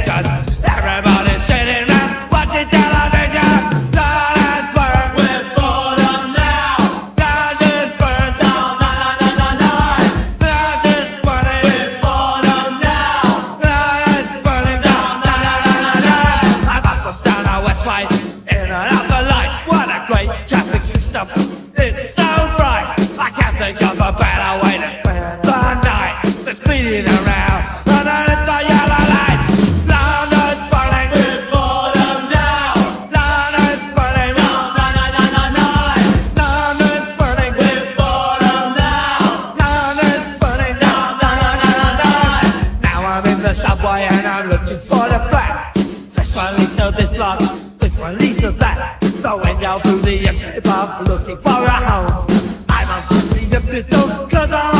attention. Everybody's sitting around watching television. London's burning, we're bored of now. London's burning, no, no, no, no, no, no. London's burning, we're bored of now. London's burning, no, no, no, no, no, no. I'm up and down the West Side, in and out the light. What a great traffic system, it's so bright. I can't think of a better way to spend the night than speeding around. And I'm looking for the flat. This one leads to this block, this one leads to that. The window through the empty pub, looking for a home. I'm a free of this, cause I'm